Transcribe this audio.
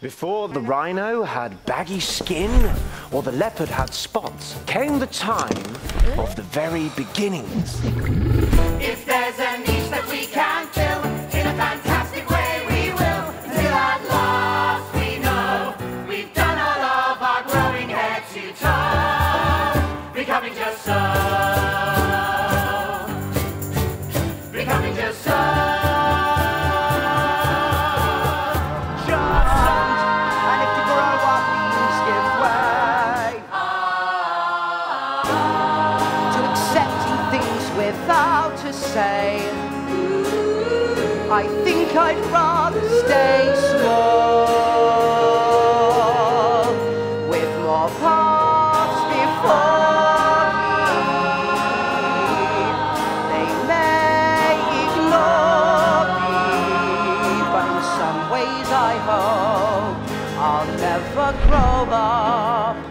Before the rhino had baggy skin or the leopard had spots, came the time of the very beginnings. If there's a niche that we can fill in a fantastic way, we will. Till at last we know we've done all of our growing hair to toe, becoming just so, becoming just so. Without a say, I think I'd rather stay small, with more paths before me. They may ignore me, but in some ways I hope I'll never grow up.